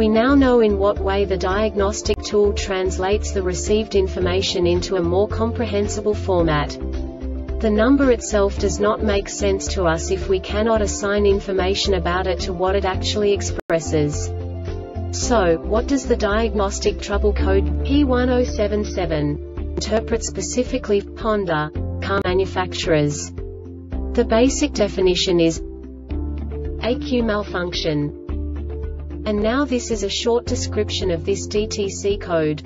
We now know in what way the diagnostic tool translates the received information into a more comprehensible format. The number itself does not make sense to us if we cannot assign information about it to what it actually expresses. So, what does the diagnostic trouble code P1077 interpret specifically for Honda car manufacturers? The basic definition is ECU malfunction. And now this is a short description of this DTC code.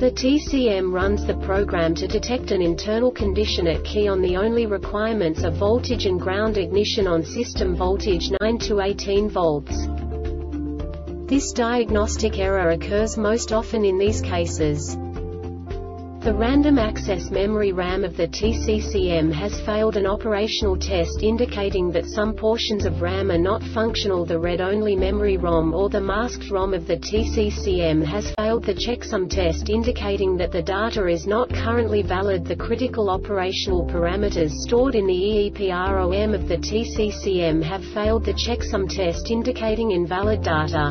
The TCM runs the program to detect an internal condition at key on. The only requirements are voltage and ground. Ignition on, system voltage 9 to 18 volts. This diagnostic error occurs most often in these cases. The random access memory RAM of the TCCM has failed an operational test indicating that some portions of RAM are not functional. The read-only memory ROM or the masked ROM of the TCCM has failed the checksum test indicating that the data is not currently valid. The critical operational parameters stored in the EEPROM of the TCCM have failed the checksum test indicating invalid data.